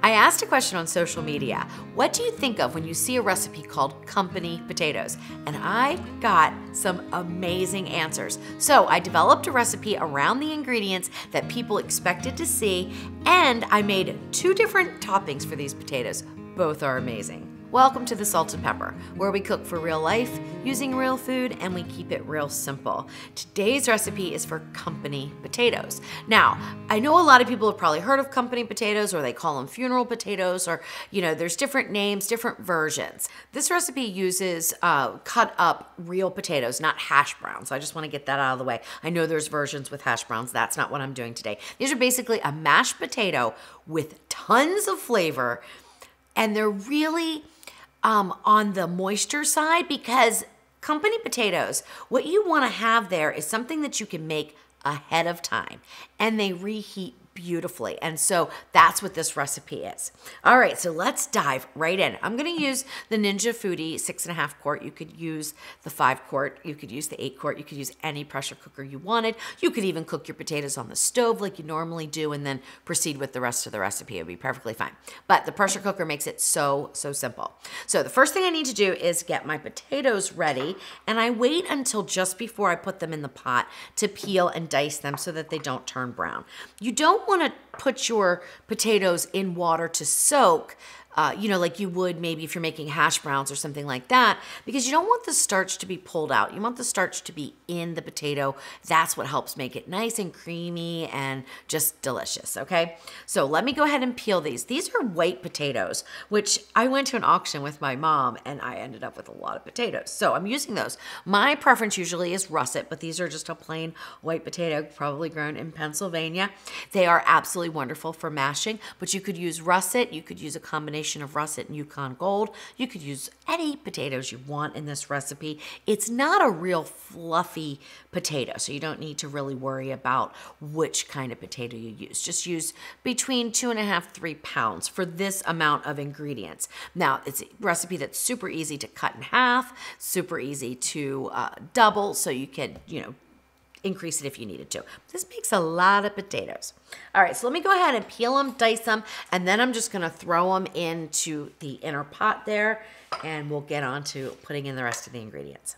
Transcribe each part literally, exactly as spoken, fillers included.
I asked a question on social media, what do you think of when you see a recipe called company potatoes? And I got some amazing answers. So I developed a recipe around the ingredients that people expected to see, and I made two different toppings for these potatoes. Both are amazing. Welcome to The Salted Pepper, where we cook for real life, using real food, and we keep it real simple. Today's recipe is for company potatoes. Now, I know a lot of people have probably heard of company potatoes, or they call them funeral potatoes, or, you know, there's different names, different versions. This recipe uses uh, cut up real potatoes, not hash browns. So I just want to get that out of the way. I know there's versions with hash browns. That's not what I'm doing today. These are basically a mashed potato with tons of flavor, and they're really Um, on the moisture side, because company potatoes, what you want to have there is something that you can make ahead of time, and they reheat beautifully. And so that's what this recipe is. All right, so let's dive right in. I'm going to use the Ninja Foodi six and a half quart. You could use the five quart. You could use the eight quart. You could use any pressure cooker you wanted. You could even cook your potatoes on the stove like you normally do and then proceed with the rest of the recipe. It'd be perfectly fine. But the pressure cooker makes it so, so simple. So the first thing I need to do is get my potatoes ready, and I wait until just before I put them in the pot to peel and dice them so that they don't turn brown. You don't want to put your potatoes in water to soak, uh, you know, like you would maybe if you're making hash browns or something like that, because you don't want the starch to be pulled out. You want the starch to be in the potato. That's what helps make it nice and creamy and just delicious, okay? So let me go ahead and peel these. These are white potatoes, which I went to an auction with my mom and I ended up with a lot of potatoes. So I'm using those. My preference usually is russet, but these are just a plain white potato, probably grown in Pennsylvania. They are absolutely wonderful for mashing, but you could use russet, you could use a combination of russet and Yukon Gold. You could use any potatoes you want in this recipe. It's not a real fluffy potato, so you don't need to really worry about which kind of potato you use. Just use between two and a half, three pounds for this amount of ingredients. Now, it's a recipe that's super easy to cut in half, super easy to uh, double, so you can, you know, increase it if you needed to. This makes a lot of potatoes. All right, so let me go ahead and peel them, dice them, and then I'm just gonna throw them into the inner pot there, and we'll get on to putting in the rest of the ingredients.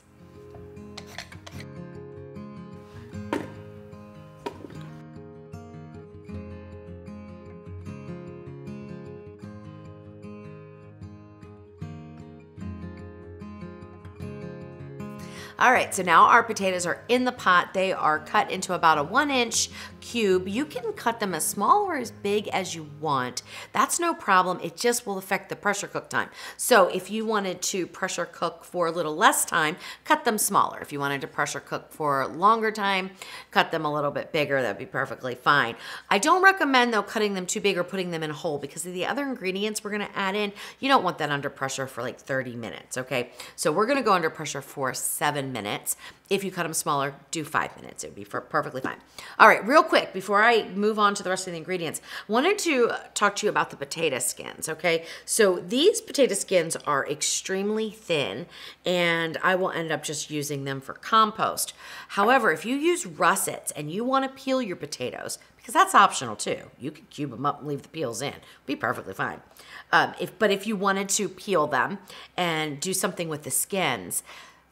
All right, so now our potatoes are in the pot. They are cut into about a one inch cube. You can cut them as small or as big as you want. That's no problem. It just will affect the pressure cook time. So if you wanted to pressure cook for a little less time, cut them smaller. If you wanted to pressure cook for a longer time, cut them a little bit bigger. That'd be perfectly fine. I don't recommend though cutting them too big or putting them in whole, because of the other ingredients we're gonna add in, you don't want that under pressure for like thirty minutes, okay? So we're gonna go under pressure for seven minutes. If you cut them smaller, do five minutes. It would be for perfectly fine. All right, real quick, before I move on to the rest of the ingredients, I wanted to talk to you about the potato skins, okay? So these potato skins are extremely thin, and I will end up just using them for compost. However, if you use russets and you want to peel your potatoes, because that's optional too. You could cube them up and leave the peels in. Be perfectly fine. Um, if, but if you wanted to peel them and do something with the skins,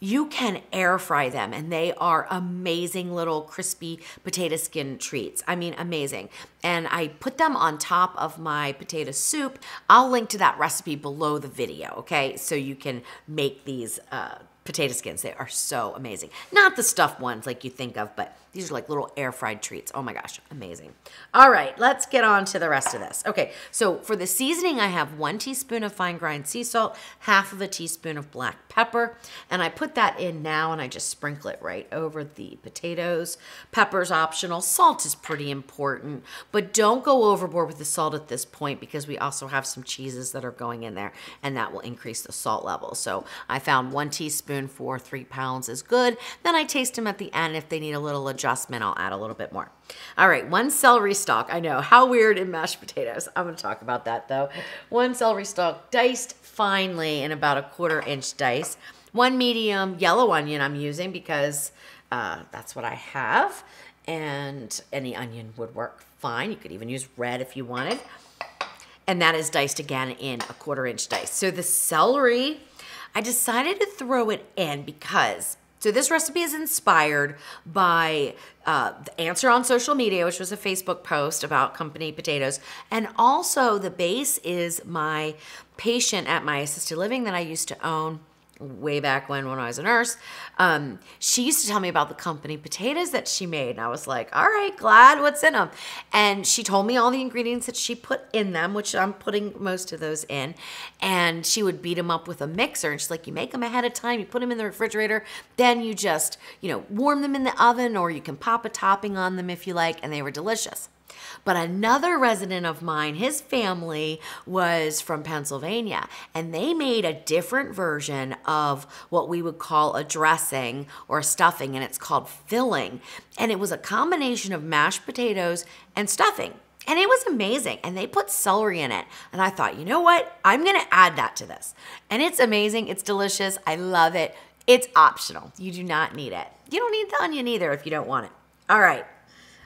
you can air fry them, and they are amazing little crispy potato skin treats. I mean, amazing. And I put them on top of my potato soup. I'll link to that recipe below the video, okay? So you can make these uh, potato skins. They are so amazing. Not the stuffed ones like you think of, but these are like little air fried treats. Oh my gosh, amazing. All right, let's get on to the rest of this. Okay, so for the seasoning, I have one teaspoon of fine ground sea salt, half of a teaspoon of black pepper, and I put that in now, and I just sprinkle it right over the potatoes. Pepper's optional. Salt is pretty important, but don't go overboard with the salt at this point, because we also have some cheeses that are going in there, and that will increase the salt level. So I found one teaspoon for three pounds is good. Then I taste them at the end. If they need a little adjustment, I'll add a little bit more. All right, one celery stalk. I know, how weird in mashed potatoes. I'm gonna talk about that though. One celery stalk diced finely in about a quarter inch dice. One medium yellow onion I'm using because uh, that's what I have. And any onion would work fine. You could even use red if you wanted. and that is diced again in a quarter inch dice. So the celery, I decided to throw it in because, so this recipe is inspired by uh, the answer on social media, which was a Facebook post about company potatoes. And also the base is my patient at my assisted living that I used to own way back when, when I was a nurse. Um, she used to tell me about the company potatoes that she made. And I was like, all right, glad, what's in them? And she told me all the ingredients that she put in them, which I'm putting most of those in. And she would beat them up with a mixer. And she's like, you make them ahead of time, you put them in the refrigerator, then you just, you know, warm them in the oven, or you can pop a topping on them if you like. And they were delicious. But another resident of mine, his family was from Pennsylvania, and they made a different version of what we would call a dressing or a stuffing, and it's called filling. And it was a combination of mashed potatoes and stuffing. And it was amazing, and they put celery in it. And I thought, you know what? I'm gonna add that to this. And it's amazing, it's delicious, I love it. It's optional, you do not need it. You don't need the onion either if you don't want it. All right.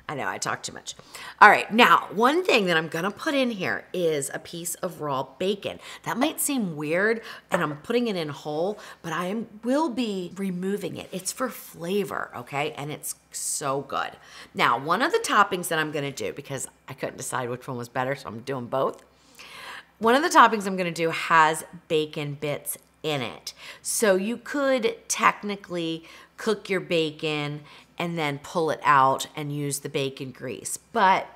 I know, I talk too much. All right, now, one thing that I'm gonna put in here is a piece of raw bacon. That might seem weird, and I'm putting it in whole, but I am, will be removing it. It's for flavor, okay? And it's so good. Now, one of the toppings that I'm gonna do, because I couldn't decide which one was better, so I'm doing both. One of the toppings I'm gonna do has bacon bits in it. So you could technically cook your bacon and then pull it out and use the bacon grease. But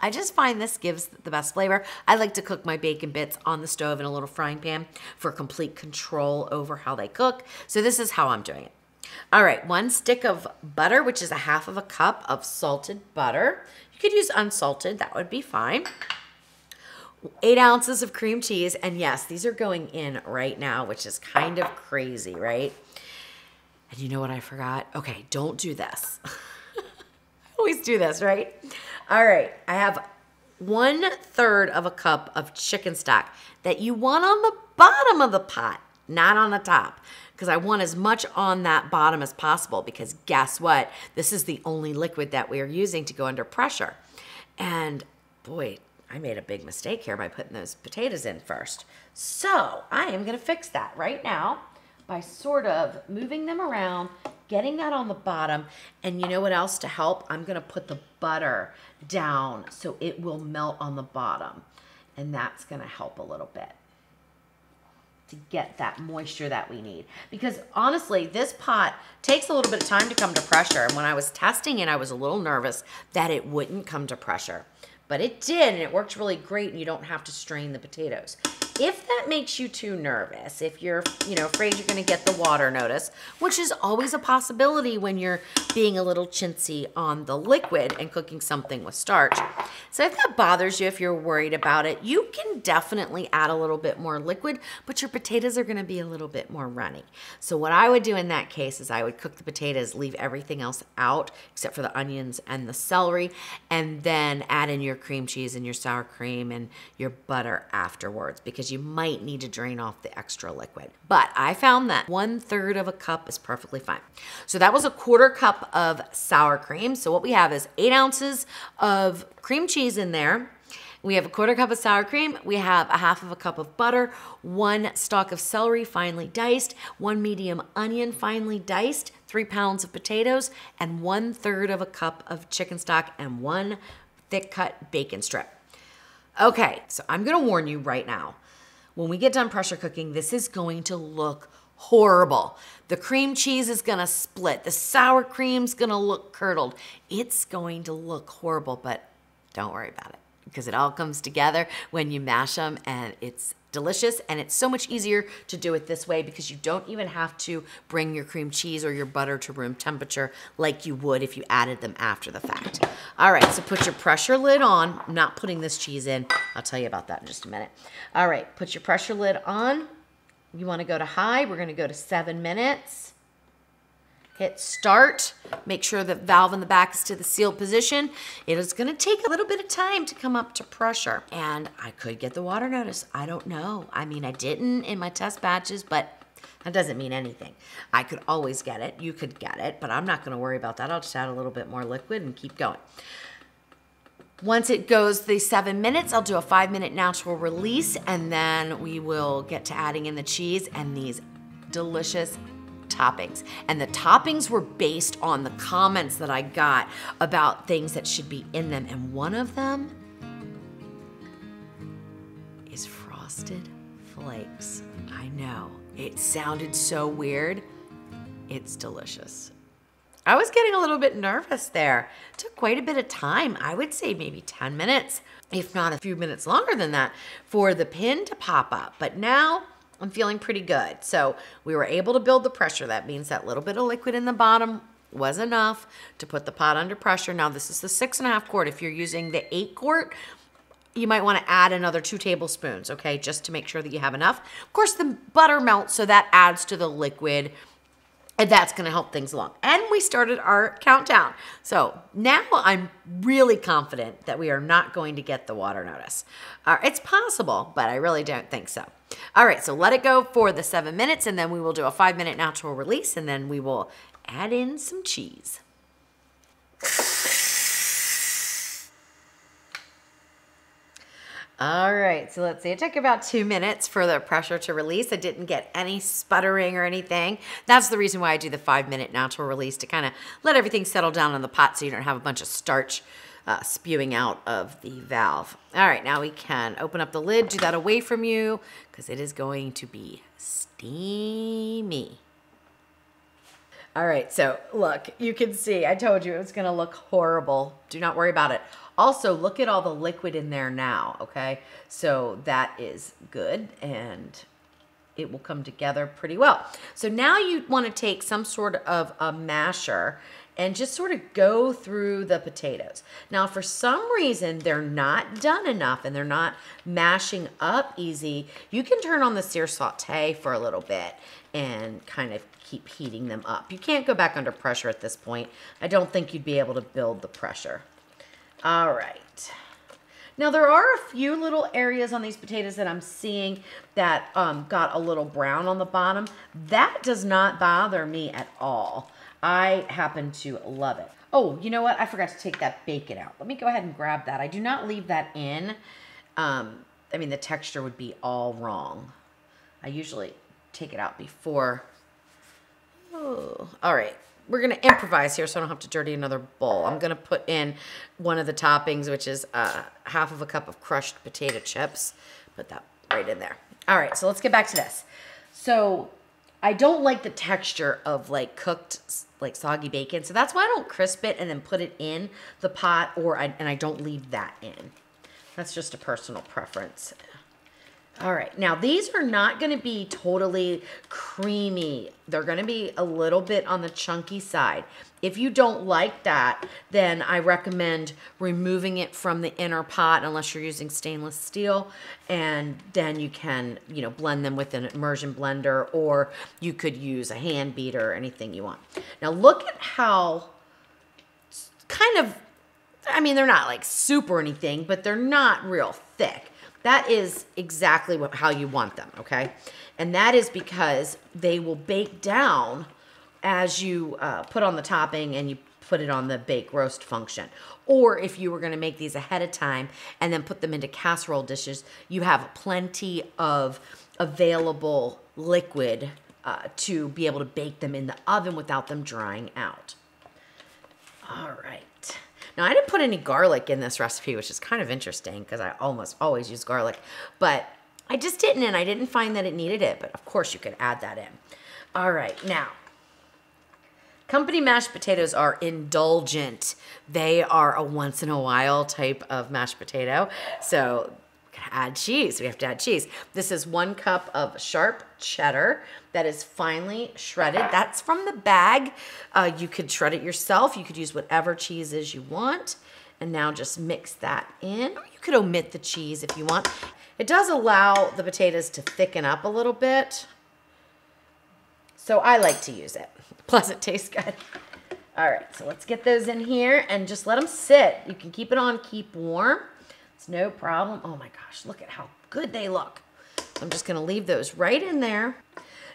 I just find this gives the best flavor. I like to cook my bacon bits on the stove in a little frying pan for complete control over how they cook. So this is how I'm doing it. All right, one stick of butter, which is a half of a cup of salted butter. You could use unsalted, that would be fine. Eight ounces of cream cheese, and yes, these are going in right now, which is kind of crazy, right? And you know what I forgot? Okay, don't do this. I always do this, right? All right, I have one third of a cup of chicken stock that you want on the bottom of the pot, not on the top, because I want as much on that bottom as possible, because guess what? This is the only liquid that we are using to go under pressure. And boy, I made a big mistake here by putting those potatoes in first. So I am gonna fix that right now by sort of moving them around, getting that on the bottom, and you know what else to help? I'm gonna put the butter down so it will melt on the bottom, and that's gonna help a little bit to get that moisture that we need. Because honestly, this pot takes a little bit of time to come to pressure, and when I was testing it, I was a little nervous that it wouldn't come to pressure. But it did, and it worked really great, and you don't have to strain the potatoes. If that makes you too nervous, if you're, you know, afraid you're gonna get the water notice, which is always a possibility when you're being a little chintzy on the liquid and cooking something with starch. So if that bothers you, if you're worried about it, you can definitely add a little bit more liquid, but your potatoes are gonna be a little bit more runny. So what I would do in that case is I would cook the potatoes, leave everything else out except for the onions and the celery, and then add in your cream cheese and your sour cream and your butter afterwards, because you might need to drain off the extra liquid. But I found that one third of a cup is perfectly fine. So that was a quarter cup of sour cream. So what we have is eight ounces of cream cheese in there. We have a quarter cup of sour cream. We have a half of a cup of butter, one stalk of celery finely diced, one medium onion finely diced, three pounds of potatoes, and one third of a cup of chicken stock, and one thick cut bacon strip. Okay, so I'm gonna warn you right now, when we get done pressure cooking, this is going to look horrible. The cream cheese is gonna split. The sour cream's gonna look curdled. It's going to look horrible, but don't worry about it, because it all comes together when you mash them, and it's delicious, and it's so much easier to do it this way because you don't even have to bring your cream cheese or your butter to room temperature like you would if you added them after the fact. All right, so put your pressure lid on. I'm not putting this cheese in. I'll tell you about that in just a minute. All right, put your pressure lid on. You wanna go to high. We're gonna go to seven minutes. Hit start, make sure the valve in the back is to the sealed position. It is gonna take a little bit of time to come up to pressure. And I could get the water notice, I don't know. I mean, I didn't in my test batches, but that doesn't mean anything. I could always get it, you could get it, but I'm not gonna worry about that. I'll just add a little bit more liquid and keep going. Once it goes the seven minutes, I'll do a five minute natural release, and then we will get to adding in the cheese and these delicious toppings. And the toppings were based on the comments that I got about things that should be in them. And one of them is Frosted Flakes. I know, it sounded so weird. It's delicious. I was getting a little bit nervous there. It took quite a bit of time. I would say maybe ten minutes, if not a few minutes longer than that, for the pin to pop up. But now I'm feeling pretty good. So we were able to build the pressure. That means that little bit of liquid in the bottom was enough to put the pot under pressure. Now this is the six and a half quart. If you're using the eight quart, you might want to add another two tablespoons, okay, just to make sure that you have enough. Of course, the butter melts, so that adds to the liquid, and that's gonna help things along. And we started our countdown. So now I'm really confident that we are not going to get the water notice. Uh, it's possible, but I really don't think so. All right, so let it go for the seven minutes and then we will do a five minute natural release and then we will add in some cheese. All right, so let's see, it took about two minutes for the pressure to release. I didn't get any sputtering or anything. That's the reason why I do the five minute natural release, to kind of let everything settle down on the pot so you don't have a bunch of starch uh, spewing out of the valve. All right, now we can open up the lid, do that away from you because it is going to be steamy. All right, so look, you can see, I told you it was gonna look horrible. Do not worry about it. Also, look at all the liquid in there now, okay? So that is good, and it will come together pretty well. So now you wanna take some sort of a masher and just sort of go through the potatoes. Now, for some reason, they're not done enough and they're not mashing up easy. You can turn on the sear saute for a little bit and kind of keep heating them up. You can't go back under pressure at this point. I don't think you'd be able to build the pressure. All right. Now there are a few little areas on these potatoes that I'm seeing that um, got a little brown on the bottom. That does not bother me at all. I happen to love it. Oh, you know what? I forgot to take that bacon out. Let me go ahead and grab that. I do not leave that in. Um, I mean, the texture would be all wrong. I usually take it out before. Oh, all right. We're gonna improvise here so I don't have to dirty another bowl. I'm gonna put in one of the toppings, which is uh, half of a cup of crushed potato chips. Put that right in there. All right, so let's get back to this. So I don't like the texture of like cooked, like soggy bacon. So that's why I don't crisp it and then put it in the pot, or I, and I don't leave that in. That's just a personal preference. All right, now these are not gonna be totally creamy. They're gonna be a little bit on the chunky side. If you don't like that, then I recommend removing it from the inner pot unless you're using stainless steel, and then you can, you know, blend them with an immersion blender, or you could use a hand beater or anything you want. Now look at how kind of, I mean, they're not like soup or anything, but they're not real thick. That is exactly what, how you want them, okay? And that is because they will bake down as you uh, put on the topping and you put it on the bake roast function. Or if you were gonna make these ahead of time and then put them into casserole dishes, you have plenty of available liquid uh, to be able to bake them in the oven without them drying out. All right. Now, I didn't put any garlic in this recipe, which is kind of interesting because I almost always use garlic, but I just didn't, and I didn't find that it needed it, but of course you could add that in. All right, now, company mashed potatoes are indulgent. They are a once in a while type of mashed potato, so we can add cheese, we have to add cheese. This is one cup of sharp cheddar that is finely shredded. That's from the bag. Uh, you could shred it yourself. You could use whatever cheeses you want. And now just mix that in. Or you could omit the cheese if you want. It does allow the potatoes to thicken up a little bit. So I like to use it. Plus it tastes good. All right, so let's get those in here and just let them sit. You can keep it on, keep warm. It's no problem. Oh my gosh, look at how good they look. I'm just gonna leave those right in there.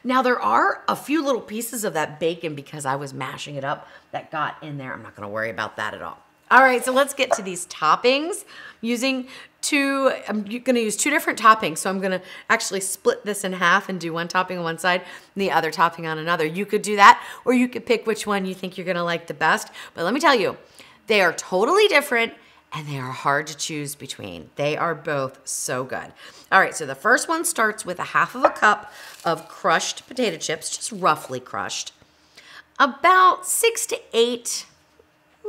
Now there are a few little pieces of that bacon because I was mashing it up that got in there. I'm not gonna worry about that at all. All right, so let's get to these toppings. I'm using two, I'm gonna use two different toppings. So I'm gonna actually split this in half and do one topping on one side and the other topping on another. You could do that, or you could pick which one you think you're gonna like the best. But let me tell you, they are totally different and they are hard to choose between. They are both so good. All right, so the first one starts with a half of a cup of crushed potato chips, just roughly crushed. About six to eight,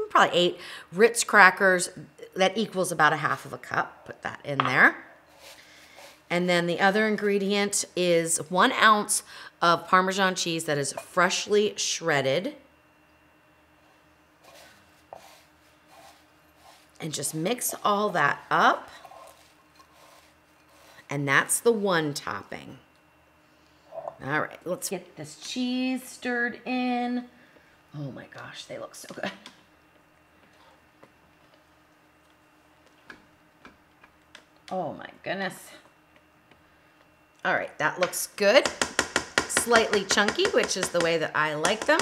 probably eight Ritz crackers. That equals about a half of a cup. Put that in there. And then the other ingredient is one ounce of Parmesan cheese that is freshly shredded. And just mix all that up. And that's the one topping. All right, let's get this cheese stirred in. Oh my gosh, they look so good. Oh my goodness. All right, that looks good. Slightly chunky, which is the way that I like them.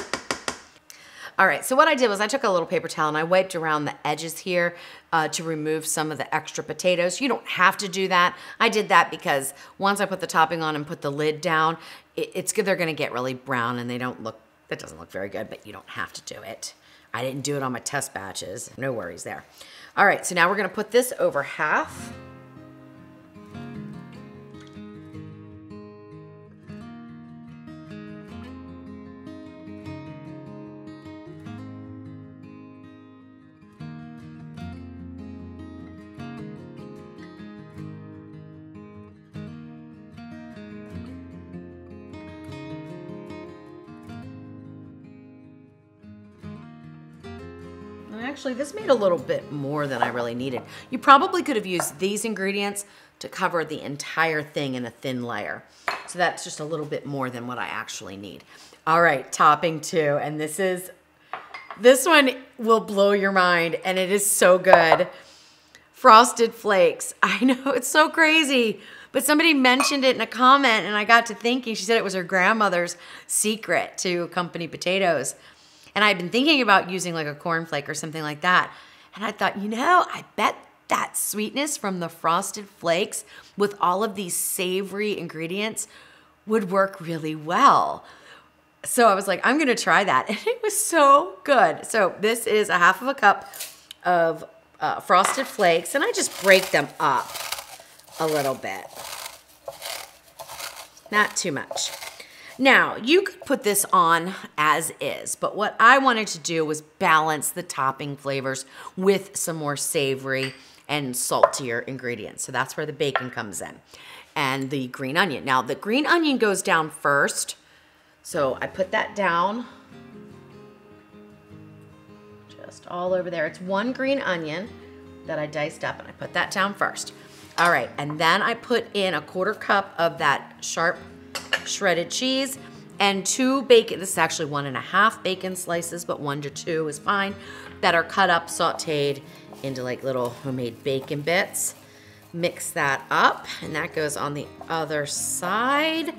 All right, so what I did was I took a little paper towel and I wiped around the edges here uh, to remove some of the extra potatoes. You don't have to do that. I did that because once I put the topping on and put the lid down, it, it's good. They're gonna get really brown and they don't look, that doesn't look very good, but you don't have to do it. I didn't do it on my test batches. No worries there. All right, so now we're gonna put this over half. Actually, this made a little bit more than I really needed. You probably could have used these ingredients to cover the entire thing in a thin layer. So that's just a little bit more than what I actually need. All right, topping two, and this is, this one will blow your mind, and it is so good. Frosted Flakes. I know, it's so crazy, but somebody mentioned it in a comment, and I got to thinking, she said it was her grandmother's secret to accompany potatoes. And I'd been thinking about using like a cornflake or something like that. And I thought, you know, I bet that sweetness from the Frosted Flakes with all of these savory ingredients would work really well. So I was like, I'm gonna try that. And it was so good. So this is a half of a cup of uh, Frosted Flakes, and I just break them up a little bit. Not too much. Now, you could put this on as is, but what I wanted to do was balance the topping flavors with some more savory and saltier ingredients. So that's where the bacon comes in and the green onion. Now, the green onion goes down first. So I put that down just all over there. It's one green onion that I diced up, and I put that down first. All right, and then I put in a quarter cup of that sharp shredded cheese and two bacon, this is actually one and a half bacon slices, but one to two is fine, that are cut up, sauteed into like little homemade bacon bits. Mix that up, and that goes on the other side.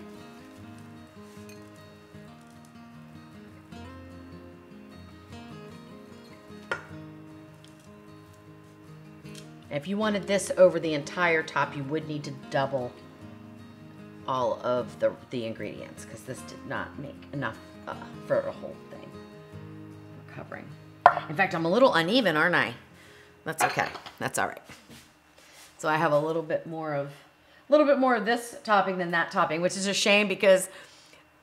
If you wanted this over the entire top, you would need to double all of the, the ingredients, because this did not make enough uh, for a whole thing. We're covering. In fact, I'm a little uneven, aren't I? That's okay, that's all right. So I have a little bit more of, a little bit more of this topping than that topping, which is a shame because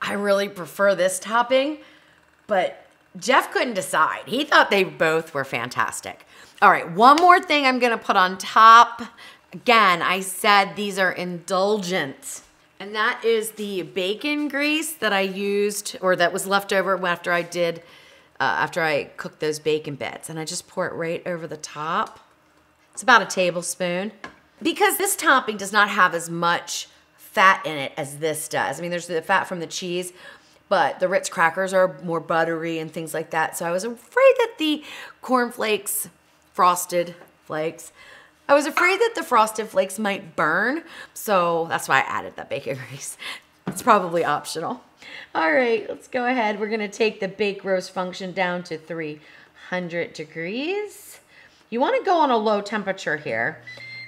I really prefer this topping, but Jeff couldn't decide. He thought they both were fantastic. All right, one more thing I'm gonna put on top. Again, I said these are indulgent. And that is the bacon grease that I used, or that was left over after I did, uh, after I cooked those bacon bits. And I just pour it right over the top. It's about a tablespoon. Because this topping does not have as much fat in it as this does. I mean, there's the fat from the cheese, but the Ritz crackers are more buttery and things like that. So I was afraid that the cornflakes, Frosted Flakes, I was afraid that the Frosted Flakes might burn, so that's why I added that bacon grease. It's probably optional. All right, let's go ahead. We're gonna take the bake roast function down to three hundred degrees. You wanna go on a low temperature here,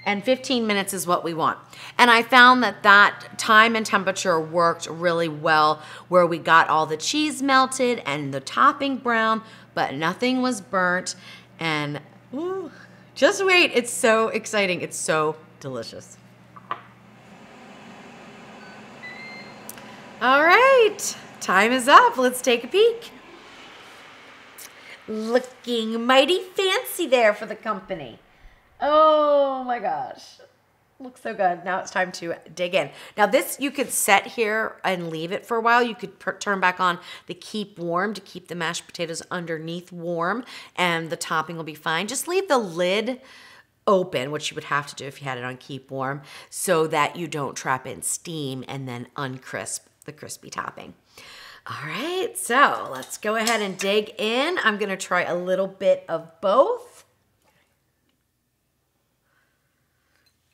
and fifteen minutes is what we want. And I found that that time and temperature worked really well, where we got all the cheese melted and the topping brown, but nothing was burnt. And ooh, just wait, it's so exciting. It's so delicious. All right, time is up. Let's take a peek. Looking mighty fancy there for the company. Oh my gosh, looks so good. Now it's time to dig in. Now this, you could set here and leave it for a while. You could turn back on the keep warm to keep the mashed potatoes underneath warm, and the topping will be fine. Just leave the lid open, which you would have to do if you had it on keep warm, so that you don't trap in steam and then uncrisp the crispy topping. All right, so let's go ahead and dig in. I'm gonna try a little bit of both.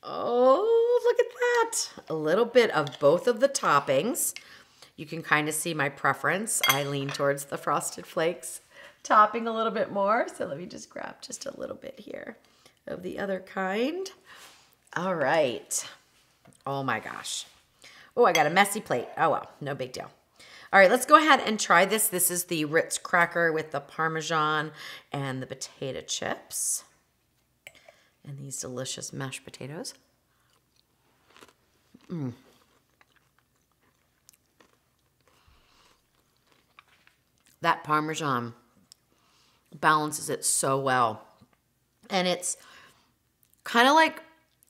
Oh, look at that. A little bit of both of the toppings. You can kind of see my preference. I lean towards the Frosted Flakes topping a little bit more. So let me just grab just a little bit here of the other kind. All right. Oh my gosh. Oh, I got a messy plate. Oh well, no big deal. All right, let's go ahead and try this. This is the Ritz cracker with the Parmesan and the potato chips. And these delicious mashed potatoes. Mm. That Parmesan balances it so well. And it's kind of like,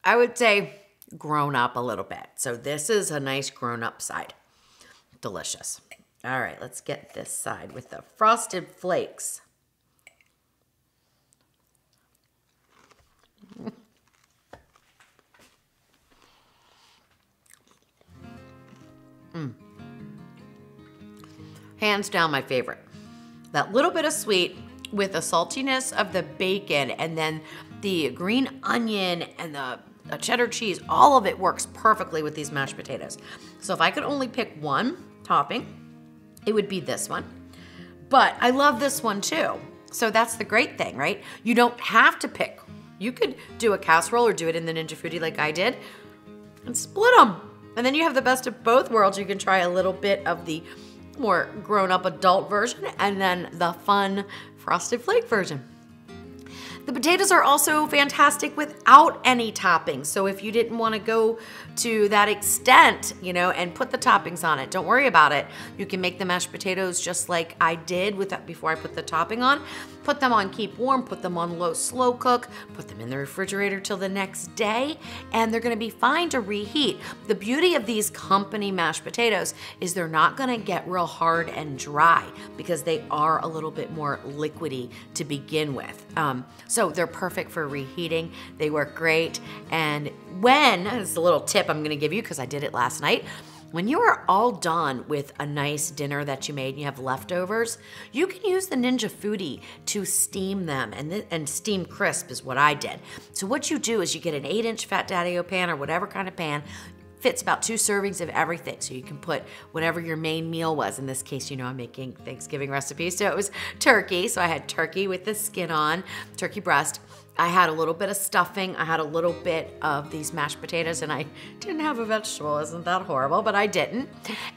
I would say, grown up a little bit. So this is a nice grown up side. Delicious. All right, let's get this side with the Frosted Flakes. Mm. Hands down my favorite. That little bit of sweet with the saltiness of the bacon, and then the green onion and the, the cheddar cheese, all of it works perfectly with these mashed potatoes. So if I could only pick one topping, it would be this one. But I love this one too. So that's the great thing, right? You don't have to pick. You could do a casserole or do it in the Ninja Foodi like I did and split them. And then you have the best of both worlds. You can try a little bit of the more grown-up adult version and then the fun Frosted Flake version. The potatoes are also fantastic without any toppings. So if you didn't want to go to that extent, you know, and put the toppings on it, don't worry about it. You can make the mashed potatoes just like I did with that before I put the topping on. Put them on keep warm, put them on low slow cook, put them in the refrigerator till the next day, and they're gonna be fine to reheat. The beauty of these company mashed potatoes is they're not gonna get real hard and dry because they are a little bit more liquidy to begin with. Um, so they're perfect for reheating. They work great. And when, this is a little tip I'm gonna give you because I did it last night, when you are all done with a nice dinner that you made and you have leftovers, you can use the Ninja Foodi to steam them, and, the, and steam crisp is what I did. So what you do is you get an eight inch Fat Daddy-O pan or whatever kind of pan, fits about two servings of everything. So you can put whatever your main meal was. In this case, you know I'm making Thanksgiving recipes, so it was turkey. So I had turkey with the skin on, turkey breast. I had a little bit of stuffing. I had a little bit of these mashed potatoes, and I didn't have a vegetable. Isn't that horrible? But I didn't.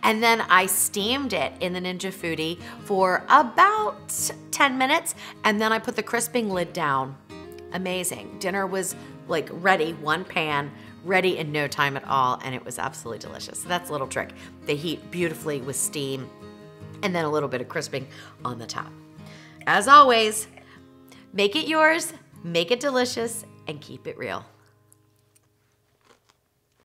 And then I steamed it in the Ninja Foodi for about ten minutes, and then I put the crisping lid down. Amazing. Dinner was like ready, one pan, ready in no time at all, and it was absolutely delicious. So that's a little trick. They heat beautifully with steam, and then a little bit of crisping on the top. As always, make it yours. Make it delicious and keep it real.